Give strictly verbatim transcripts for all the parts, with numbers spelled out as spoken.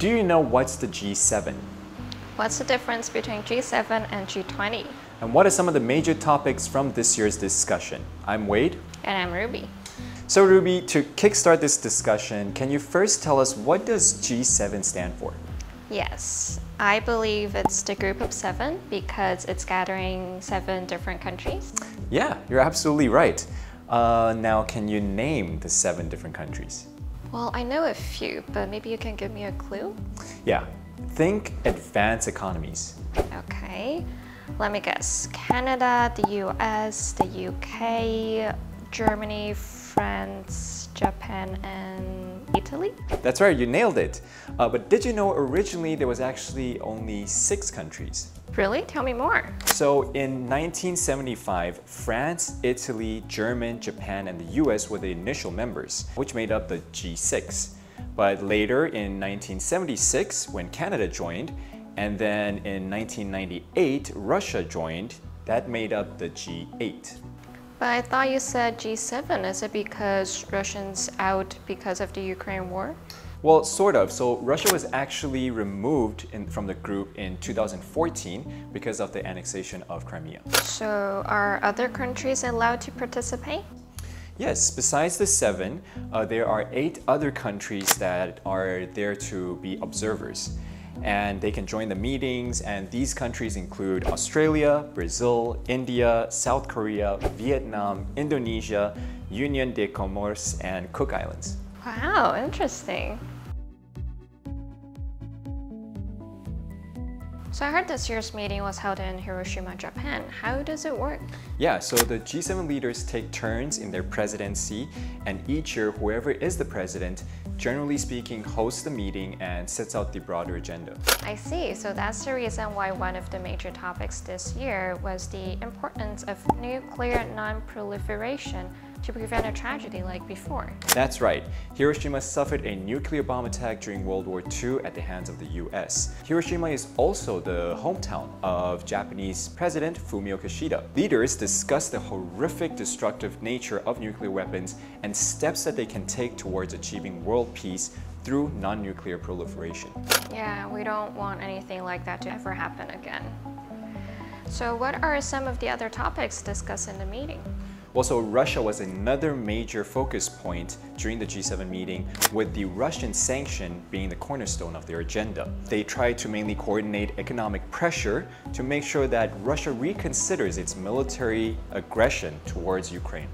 Do you know what's the G seven? What's the difference between G seven and G twenty? And what are some of the major topics from this year's discussion? I'm Wade. And I'm Ruby. So Ruby, to kickstart this discussion, can you first tell us what does G seven stand for? Yes, I believe it's the group of seven because it's gathering seven different countries. Yeah, you're absolutely right. Uh, now, can you name the seven different countries? Well, I know a few, but maybe you can give me a clue? Yeah, think advanced economies. Okay, let me guess. Canada, the U S, the U K, Germany, France, Japan, and Italy? That's right, you nailed it. Uh, but did you know originally there was actually only six countries? Really? Tell me more. So in nineteen seventy-five, France, Italy, Germany, Japan, and the U S were the initial members, which made up the G six. But later in nineteen seventy-six, when Canada joined, and then in nineteen ninety-eight, Russia joined, that made up the G eight. But I thought you said G seven. Is it because Russians out because of the Ukraine war? Well, sort of. So Russia was actually removed in, from the group in two thousand fourteen because of the annexation of Crimea. So are other countries allowed to participate? Yes, besides the seven, uh, there are eight other countries that are there to be observers. And they can join the meetings, and these countries include Australia, Brazil, India, South Korea, Vietnam, Indonesia, Union des Comores, and Cook Islands. Wow, interesting. So I heard this year's meeting was held in Hiroshima, Japan. How does it work? Yeah, so the G seven leaders take turns in their presidency, and each year, whoever is the president, generally speaking, hosts the meeting and sets out the broader agenda. I see. So that's the reason why one of the major topics this year was the importance of nuclear non-proliferation to prevent a tragedy like before. That's right. Hiroshima suffered a nuclear bomb attack during World War Two at the hands of the U S. Hiroshima is also the hometown of Japanese President Fumio Kishida. Leaders discuss the horrific destructive nature of nuclear weapons and steps that they can take towards achieving world peace through non-nuclear proliferation. Yeah, we don't want anything like that to ever happen again. So what are some of the other topics discussed in the meeting? Well, so Russia was another major focus point during the G seven meeting, with the Russian sanction being the cornerstone of their agenda. They tried to mainly coordinate economic pressure to make sure that Russia reconsiders its military aggression towards Ukraine.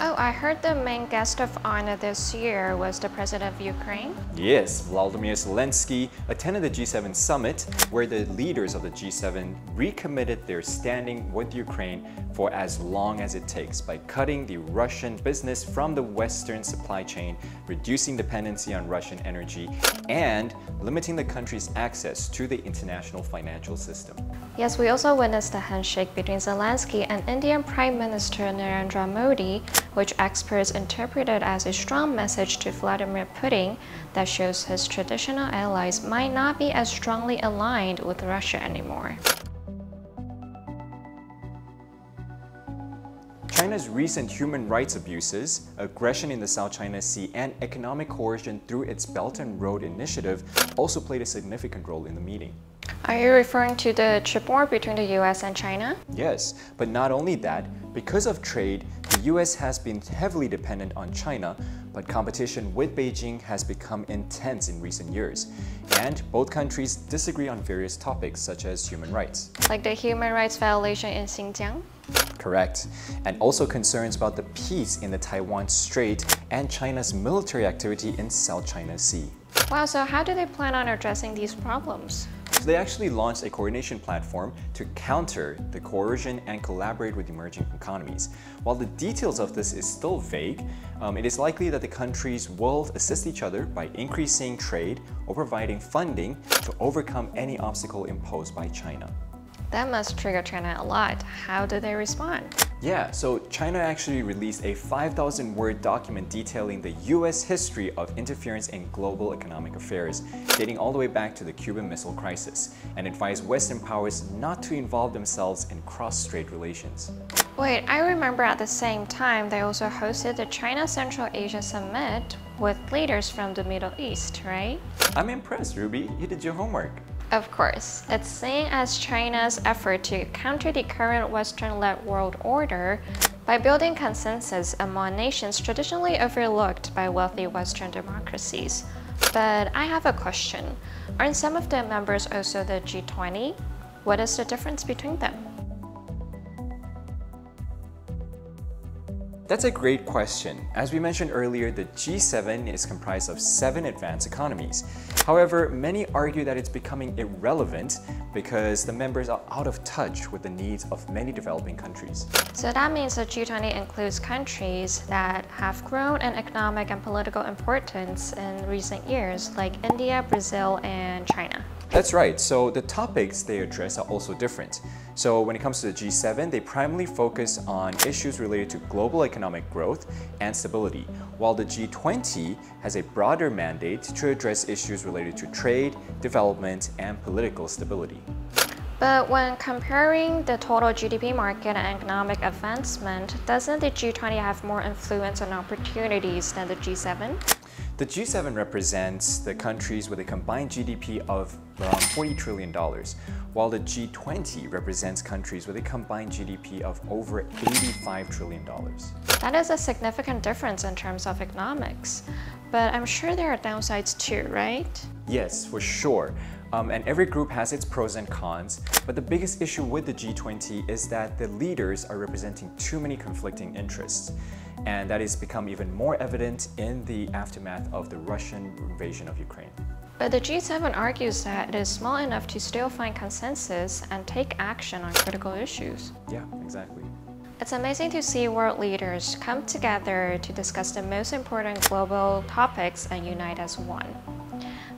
Oh, I heard the main guest of honor this year was the president of Ukraine? Yes, Vladimir Zelensky attended the G seven summit, where the leaders of the G seven recommitted their standing with Ukraine for as long as it takes by cutting the Russian business from the Western supply chain, reducing dependency on Russian energy, and limiting the country's access to the international financial system. Yes, we also witnessed the handshake between Zelensky and Indian Prime Minister Narendra Modi, which experts interpreted as a strong message to Vladimir Putin that shows his traditional allies might not be as strongly aligned with Russia anymore. China's recent human rights abuses, aggression in the South China Sea, and economic coercion through its Belt and Road Initiative also played a significant role in the meeting. Are you referring to the trade war between the U S and China? Yes, but not only that, because of trade, the U S has been heavily dependent on China, but competition with Beijing has become intense in recent years, and both countries disagree on various topics such as human rights. Like the human rights violation in Xinjiang? Correct. And also concerns about the peace in the Taiwan Strait and China's military activity in South China Sea. Wow, so how do they plan on addressing these problems? So they actually launched a coordination platform to counter the coercion and collaborate with emerging economies. While the details of this is still vague, um, it is likely that the countries will assist each other by increasing trade or providing funding to overcome any obstacle imposed by China. That must trigger China a lot. How do they respond? Yeah, so China actually released a five thousand word document detailing the U S history of interference in global economic affairs, dating all the way back to the Cuban Missile Crisis, and advised Western powers not to involve themselves in cross-strait relations. Wait, I remember at the same time they also hosted the China Central Asia Summit, with leaders from the Middle East, right? I'm impressed, Ruby. You did your homework. Of course. It's seen as China's effort to counter the current Western-led world order by building consensus among nations traditionally overlooked by wealthy Western democracies. But I have a question. Aren't some of the members also the G twenty? What is the difference between them? That's a great question. As we mentioned earlier, the G seven is comprised of seven advanced economies. However, many argue that it's becoming irrelevant because the members are out of touch with the needs of many developing countries. So that means the G twenty includes countries that have grown in economic and political importance in recent years, like India, Brazil, and China. That's right, so the topics they address are also different. So when it comes to the G seven, they primarily focus on issues related to global economic growth and stability, while the G twenty has a broader mandate to address issues related to trade, development, and political stability. But when comparing the total G D P market and economic advancement, doesn't the G twenty have more influence on opportunities than the G seven? The G seven represents the countries with a combined G D P of around forty trillion dollars, while the G twenty represents countries with a combined G D P of over eighty-five trillion dollars. That is a significant difference in terms of economics, but I'm sure there are downsides too, right? Yes, for sure. Um, and every group has its pros and cons, but the biggest issue with the G twenty is that the leaders are representing too many conflicting interests. And that has become even more evident in the aftermath of the Russian invasion of Ukraine. But the G seven argues that it is small enough to still find consensus and take action on critical issues. Yeah, exactly. It's amazing to see world leaders come together to discuss the most important global topics and unite as one.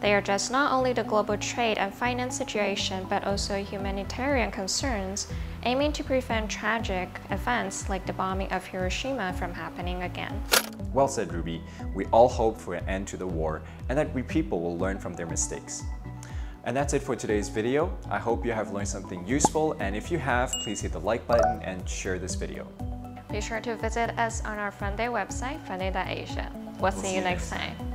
They address not only the global trade and finance situation, but also humanitarian concerns, aiming to prevent tragic events like the bombing of Hiroshima from happening again. Well said, Ruby. We all hope for an end to the war and that we people will learn from their mistakes. And that's it for today's video. I hope you have learned something useful, and if you have, please hit the like button and share this video. Be sure to visit us on our Funday website, funday dot asia. We'll see you next time.